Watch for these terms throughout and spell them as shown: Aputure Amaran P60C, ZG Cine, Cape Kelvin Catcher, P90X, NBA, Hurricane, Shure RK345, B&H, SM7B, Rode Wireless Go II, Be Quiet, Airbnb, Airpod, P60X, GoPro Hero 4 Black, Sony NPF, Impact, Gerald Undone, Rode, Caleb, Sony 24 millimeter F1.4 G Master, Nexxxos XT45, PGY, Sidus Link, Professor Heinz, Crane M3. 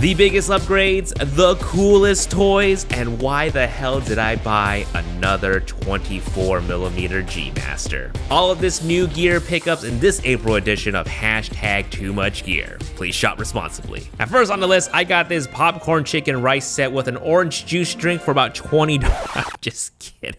The biggest upgrades, the coolest toys, and why the hell did I buy another 24 millimeter G Master? All of this new gear pickups in this April edition of #TooMuchGear. Please shop responsibly. At first on the list, I got this popcorn chicken rice set with an orange juice drink for about $20. I'm just kidding.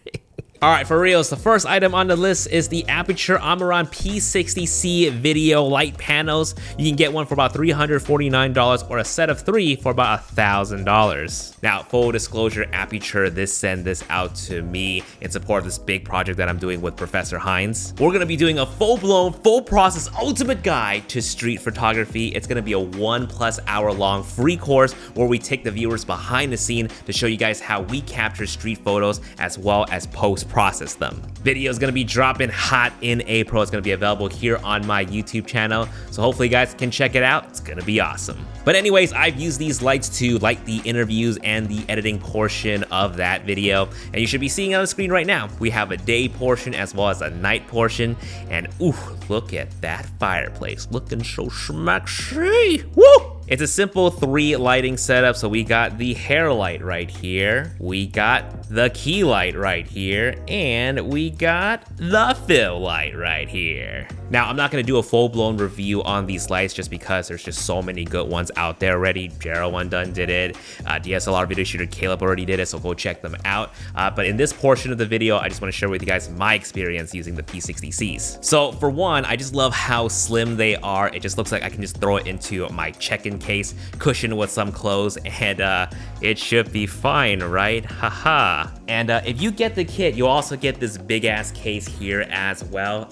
All right, for reals, the first item on the list is the Aputure Amaran P60C video light panels. You can get one for about $349 or a set of three for about $1,000. Now, full disclosure, Aputure sent this out to me in support of this big project that I'm doing with Professor Heinz. We're gonna be doing a full-blown, full-process ultimate guide to street photography. It's gonna be a 1+ hour long free course where we take the viewers behind the scene to show you guys how we capture street photos as well as post process them. Video is gonna be dropping hot in April. It's gonna be available here on my YouTube channel. So hopefully you guys can check it out. It's gonna be awesome. But anyways, I've used these lights to light the interviews and the editing portion of that video. And you should be seeing on the screen right now, we have a day portion as well as a night portion. And ooh, look at that fireplace. Looking so schmacksy. Woo! It's a simple 3 lighting setup. So we got the hair light right here. We got the key light right here. And we got the fill light right here. Now, I'm not gonna do a full-blown review on these lights just because there's just so many good ones out there already. Gerald Undone did it. DSLR Video Shooter Caleb already did it, so go check them out. But in this portion of the video, I just wanna share with you guys my experience using the P60Cs. So for one, I just love how slim they are. It just looks like I can just throw it into my check-in case, cushioned with some clothes, and it should be fine, right? Haha. And if you get the kit, you'll also get this big ass case here as well.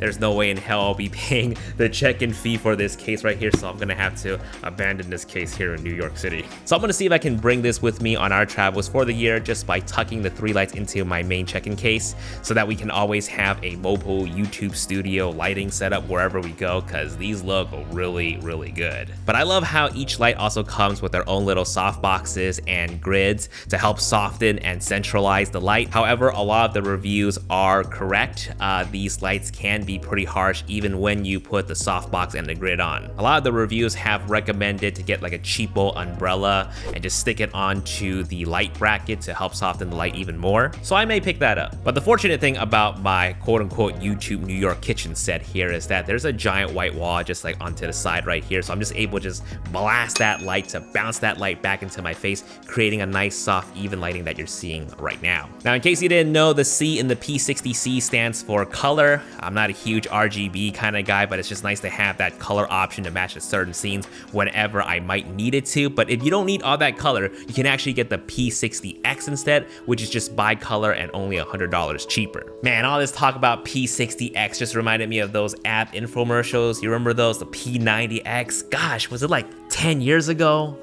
There's no way in hell I'll be paying the check-in fee for this case right here, so I'm gonna have to abandon this case here in New York City. So I'm gonna see if I can bring this with me on our travels for the year just by tucking the 3 lights into my main check-in case so that we can always have a mobile YouTube studio lighting setup wherever we go, because these look really, really good. But I love how each light also comes with their own little soft boxes and grids to help soften and centralize the light. However, a lot of the reviews are correct. These lights can be pretty harsh even when you put the softbox and the grid on. A lot of the reviews have recommended to get like a cheapo umbrella and just stick it onto the light bracket to help soften the light even more. So I may pick that up. But the fortunate thing about my quote unquote YouTube New York kitchen set here is that there's a giant white wall just like onto the side right here. So I'm just able to just blast that light to bounce that light back into my face, creating a nice soft even lighting that you're seeing right now. Now, in case you didn't know, the C in the P60C stands for color. I'm not a huge RGB kind of guy, but it's just nice to have that color option to match to certain scenes whenever I might need it to. But if you don't need all that color, you can actually get the P60X instead, which is just bi-color and only $100 cheaper. Man, all this talk about P60X just reminded me of those app infomercials. You remember those? The P90X? Gosh, was it like 10 years ago?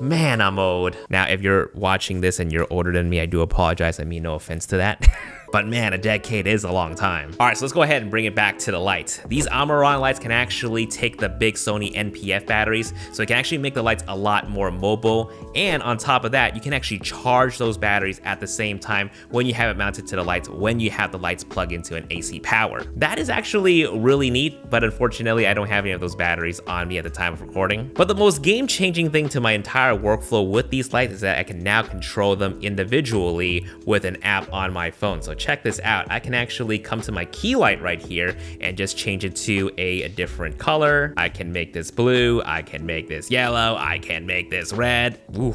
Man, I'm old. Now, if you're watching this and you're older than me, I do apologize. I mean, no offense to that. But man, a decade is a long time. All right, so let's go ahead and bring it back to the lights. These Amaran lights can actually take the big Sony NPF batteries, so it can actually make the lights a lot more mobile. And on top of that, you can actually charge those batteries at the same time when you have it mounted to the lights, when you have the lights plugged into an AC power. That is actually really neat, but unfortunately, I don't have any of those batteries on me at the time of recording. But the most game-changing thing to my entire workflow with these lights is that I can now control them individually with an app on my phone. So check this out. I can actually come to my key light right here and just change it to a different color. I can make this blue. I can make this yellow. I can make this red. Ooh,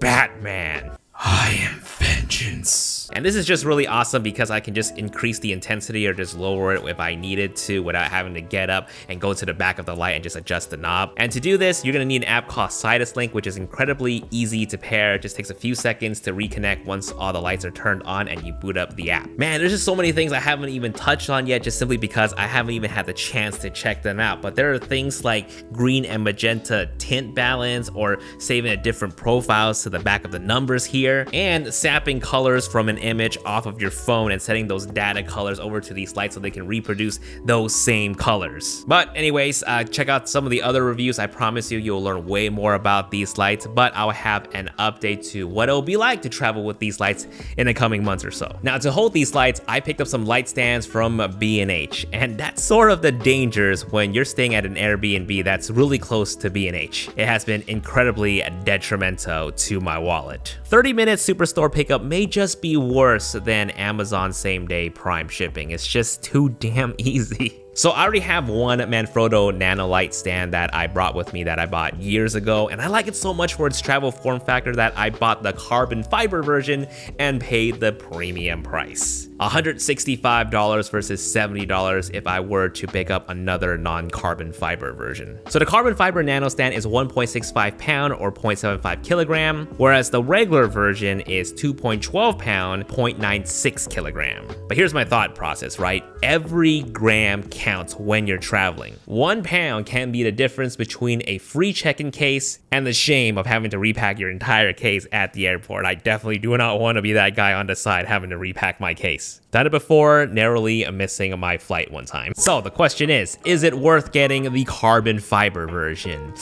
Batman. I am vengeance. And this is just really awesome because I can just increase the intensity or just lower it if I needed to without having to get up and go to the back of the light and just adjust the knob. And to do this, you're gonna need an app called Sidus Link, which is incredibly easy to pair. It just takes a few seconds to reconnect once all the lights are turned on and you boot up the app. Man, there's just so many things I haven't even touched on yet, just simply because I haven't even had the chance to check them out. But there are things like green and magenta tint balance, or saving a different profiles to the back of the numbers here, and sapping colors from an image off of your phone and sending those data colors over to these lights so they can reproduce those same colors. But anyways, check out some of the other reviews. I promise you, you'll learn way more about these lights, but I'll have an update to what it'll be like to travel with these lights in the coming months or so. Now, to hold these lights, I picked up some light stands from B&H, and that's sort of the dangers when you're staying at an Airbnb that's really close to B&H. It has been incredibly detrimental to my wallet. 30-minute Superstore pickup may just be worse than Amazon same-day Prime shipping. It's just too damn easy. So I already have one Manfrotto Nano Lite stand that I brought with me that I bought years ago, and I like it so much for its travel form factor that I bought the carbon fiber version and paid the premium price. $165 versus $70 if I were to pick up another non-carbon fiber version. So the carbon fiber Nano stand is 1.65 pound or 0.75 kilogram, whereas the regular version is 2.12 pound, 0.96 kilogram. But here's my thought process, right? Every gram counts when you're traveling. 1 pound can be the difference between a free check-in case and the shame of having to repack your entire case at the airport. I definitely do not want to be that guy on the side having to repack my case. Done it before, narrowly missing my flight one time. So the question is it worth getting the carbon fiber version?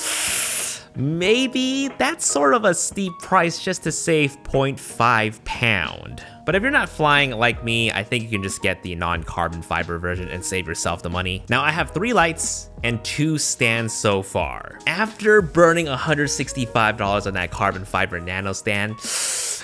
Maybe. That's sort of a steep price just to save 0.5 pound. But if you're not flying like me, I think you can just get the non-carbon fiber version and save yourself the money. Now I have 3 lights and 2 stands so far. After burning $165 on that carbon fiber Nano stand,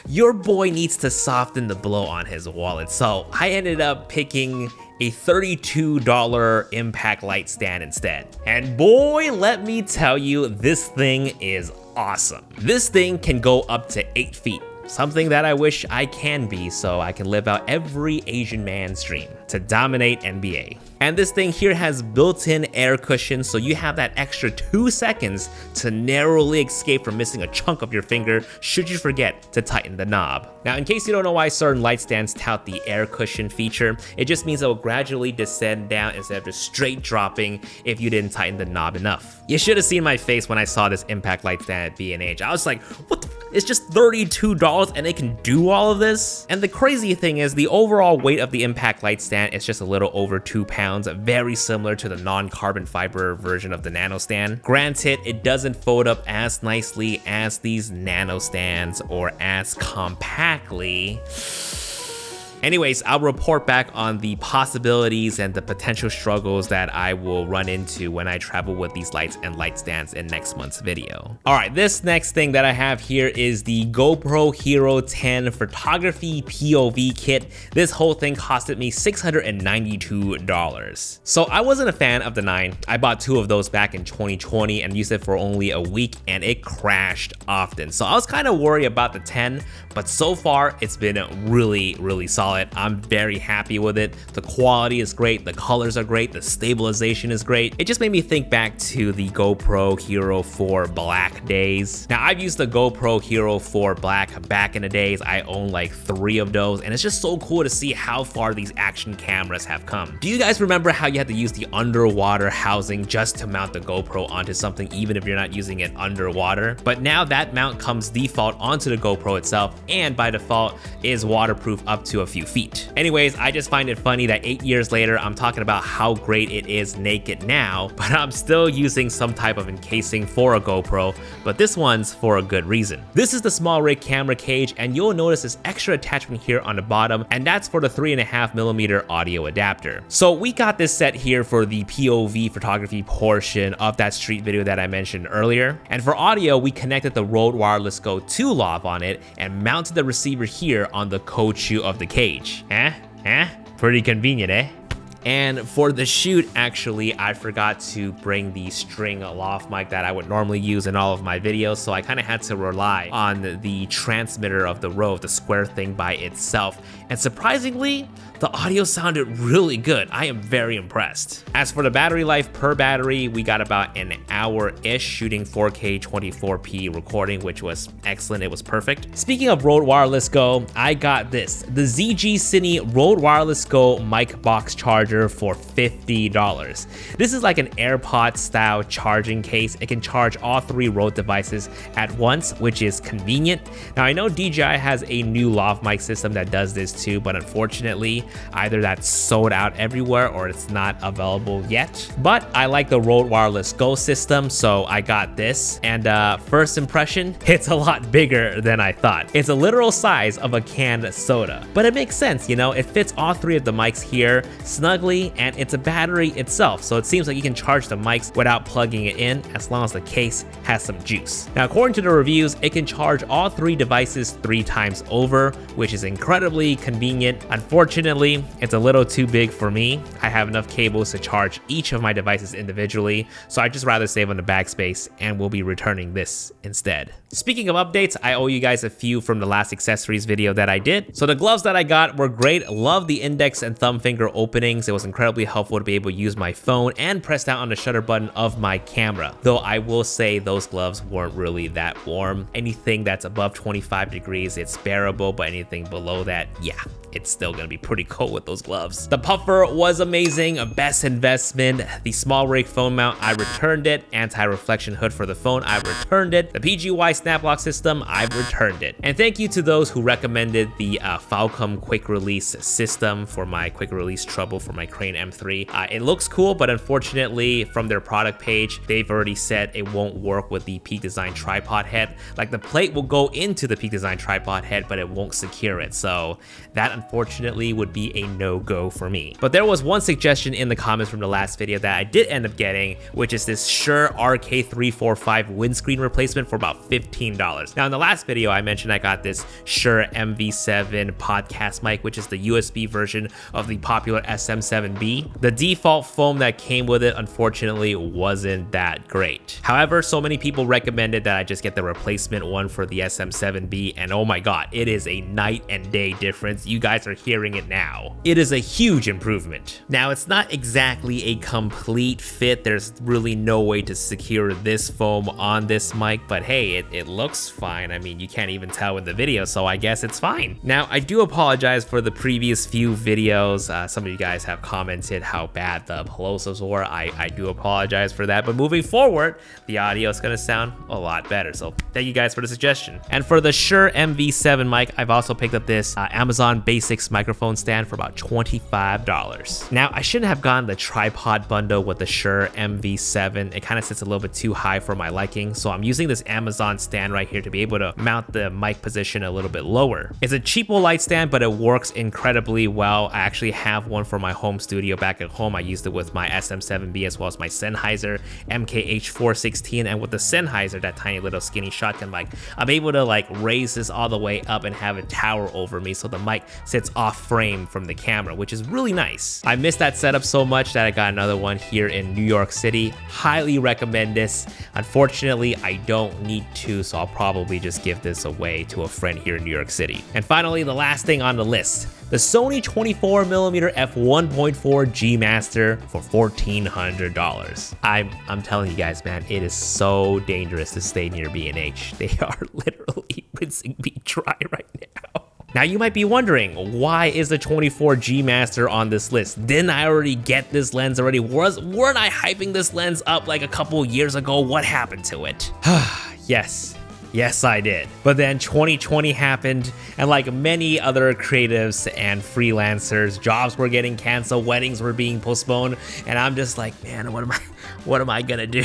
your boy needs to soften the blow on his wallet. So I ended up picking a $32 Impact light stand instead. And boy, let me tell you, this thing is awesome. This thing can go up to 8 feet. Something that I wish I can be so I can live out every Asian man's dream to dominate NBA. And this thing here has built-in air cushion, so you have that extra 2 seconds to narrowly escape from missing a chunk of your finger should you forget to tighten the knob. Now, in case you don't know why certain light stands tout the air cushion feature, it just means it will gradually descend down instead of just straight dropping if you didn't tighten the knob enough. You should have seen my face when I saw this Impact light stand at B&H. I was like, what the? It's just $32 and it can do all of this? And the crazy thing is the overall weight of the Impact light stand is just a little over 2 pounds, very similar to the non-carbon fiber version of the Nano stand. Granted, it doesn't fold up as nicely as these Nano stands or as compactly. Anyways, I'll report back on the possibilities and the potential struggles that I will run into when I travel with these lights and light stands in next month's video. All right, this next thing that I have here is the GoPro Hero 10 Photography POV Kit. This whole thing costed me $692. So I wasn't a fan of the 9. I bought 2 of those back in 2020 and used it for only a week and it crashed often. So I was kind of worried about the 10, but so far it's been really solid. I'm very happy with it. The quality is great, the colors are great, the stabilization is great. It just made me think back to the GoPro Hero 4 Black days. Now I've used the GoPro Hero 4 Black back in the days. I own like 3 of those and it's just so cool to see how far these action cameras have come. Do you guys remember how you had to use the underwater housing just to mount the GoPro onto something even if you're not using it underwater? But now that mount comes default onto the GoPro itself and by default is waterproof up to a few feet. Anyways, I just find it funny that 8 years later, I'm talking about how great it is naked now, but I'm still using some type of encasing for a GoPro, but this one's for a good reason. This is the Small Rig camera cage, and you'll notice this extra attachment here on the bottom, and that's for the 3.5mm audio adapter. So we got this set here for the POV photography portion of that street video that I mentioned earlier. And for audio, we connected the Rode Wireless Go II lav on it and mounted the receiver here on the caoutchouc of the cage. Pretty convenient, eh? And for the shoot, actually, I forgot to bring the string aloft mic that I would normally use in all of my videos, so I kind of had to rely on the transmitter of the Rode, the square thing by itself. And surprisingly, the audio sounded really good. I am very impressed. As for the battery life per battery, we got about an hour-ish shooting 4K 24p recording, which was excellent. It was perfect. Speaking of Rode Wireless Go, I got this, the ZG Cine Rode Wireless Go mic box charger charger for $50. This is like an AirPod style charging case. It can charge all three Rode devices at once, which is convenient. Now I know DJI has a new lav mic system that does this too, but unfortunately either that's sold out everywhere or it's not available yet. But I like the Rode Wireless Go system, so I got this. And first impression, it's a lot bigger than I thought. It's a literal size of a canned soda, but it makes sense, you know, it fits all three of the mics here snugly, and it's a battery itself, so it seems like you can charge the mics without plugging it in as long as the case has some juice. Now according to the reviews, it can charge all three devices 3 times over, which is incredibly convenient. Unfortunately, it's a little too big for me. I have enough cables to charge each of my devices individually, so I'd just rather save on the bag space, and we'll be returning this instead. Speaking of updates, I owe you guys a few from the last accessories video that I did. So the gloves that I got were great. Love the index and thumb finger openings. It was incredibly helpful to be able to use my phone and press down on the shutter button of my camera. Though I will say those gloves weren't really that warm. Anything that's above 25 degrees, it's bearable, but anything below that, yeah, it's still gonna be pretty cold with those gloves. The puffer was amazing, a best investment. The small rig phone mount, I returned it. Anti-reflection hood for the phone, I returned it. The PGY snap lock system, I've returned it. And thank you to those who recommended the Falcom quick release system for my quick release trouble for my Crane M3. It looks cool, but unfortunately from their product page, they've already said it won't work with the Peak Design tripod head. Like the plate will go into the Peak Design tripod head, but it won't secure it. So that unfortunately would be a no-go for me. But there was one suggestion in the comments from the last video that I did end up getting, which is this Shure RK345 windscreen replacement for about $15. Now in the last video, I mentioned I got this Shure MV7 podcast mic, which is the USB version of the popular SM7B. The default foam that came with it, unfortunately, wasn't that great. However, so many people recommended that I just get the replacement one for the SM7B, and oh my god, it is a night and day difference. You guys are hearing it now. It is a huge improvement. Now, it's not exactly a complete fit. There's really no way to secure this foam on this mic, but hey, it looks fine. I mean, you can't even tell in the video, so I guess it's fine. Now, I do apologize for the previous few videos. Some of you guys have commented how bad the plosives were. I do apologize for that, but moving forward, the audio is gonna sound a lot better. So thank you guys for the suggestion. And for the Shure MV7 mic, I've also picked up this Amazon Basics microphone stand for about $25. Now, I shouldn't have gotten the tripod bundle with the Shure MV7. It kind of sits a little bit too high for my liking, so I'm using this Amazon stand right here to be able to mount the mic position a little bit lower. It's a cheapo light stand, but it works incredibly well. I actually have one for my home studio back at home. I used it with my SM7B as well as my Sennheiser MKH416, and with the Sennheiser, that tiny little skinny shotgun mic, I'm able to like raise this all the way up and have it tower over me, so the mic sits off frame from the camera, which is really nice. I missed that setup so much that I got another one here in New York City. Highly recommend this. Unfortunately, I don't need two, so I'll probably just give this away to a friend here in New York City. And finally, the last thing on the list, the Sony 24 millimeter F1.4 G Master for $1,400. I'm telling you guys, man, it is so dangerous to stay near B&H. They are literally rinsing me dry right now. Now you might be wondering, why is the 24 G Master on this list? Didn't I already get this lens already? Weren't I hyping this lens up like a couple years ago? What happened to it? Yes, I did. But then 2020 happened, and like many other creatives and freelancers, jobs were getting canceled, weddings were being postponed, and I'm just like, man, what am I gonna do?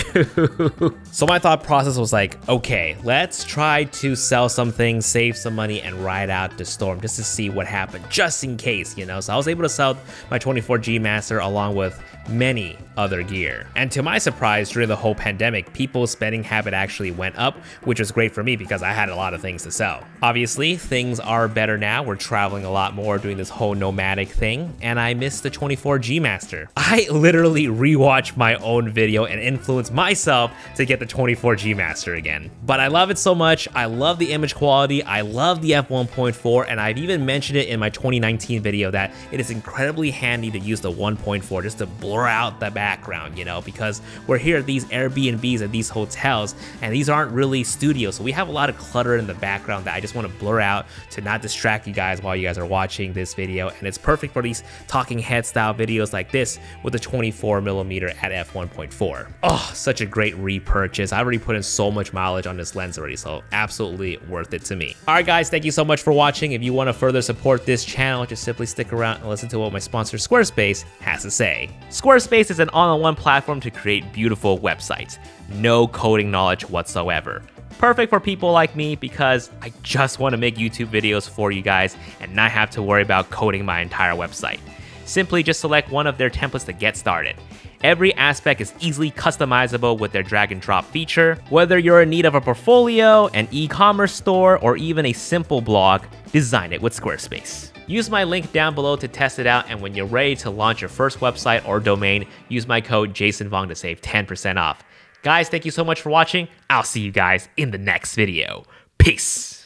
So my thought process was like, okay, let's try to sell some things, save some money, and ride out the storm just to see what happened, just in case, you know? So I was able to sell my 24 G Master along with many other gear. And to my surprise, during the whole pandemic, people's spending habit actually went up, which was great for me because I had a lot of things to sell. Obviously, things are better now. We're traveling a lot more, doing this whole nomadic thing, and I missed the 24 G Master. I literally rewatched my own video and influenced myself to get the 24 G Master again. But I love it so much. I love the image quality. I love the F1.4, and I've even mentioned it in my 2019 video that it is incredibly handy to use the 1.4 just to blur out the background, you know, because we're here at these Airbnbs and these hotels, and these aren't really studios, so we we have a lot of clutter in the background that I just want to blur out to not distract you guys while you guys are watching this video. And it's perfect for these talking head style videos like this with the 24 millimeter at f1.4. Oh, such a great repurchase. I already put in so much mileage on this lens already, so absolutely worth it to me. All right, guys, thank you so much for watching. If you want to further support this channel, just simply stick around and listen to what my sponsor Squarespace has to say. Squarespace is an all-in-one platform to create beautiful websites. No coding knowledge whatsoever. Perfect for people like me because I just want to make YouTube videos for you guys and not have to worry about coding my entire website. Simply just select one of their templates to get started. Every aspect is easily customizable with their drag and drop feature. Whether you're in need of a portfolio, an e-commerce store, or even a simple blog, design it with Squarespace. Use my link down below to test it out, and when you're ready to launch your first website or domain, use my code JasonVong to save 10% off. Guys, thank you so much for watching. I'll see you guys in the next video. Peace.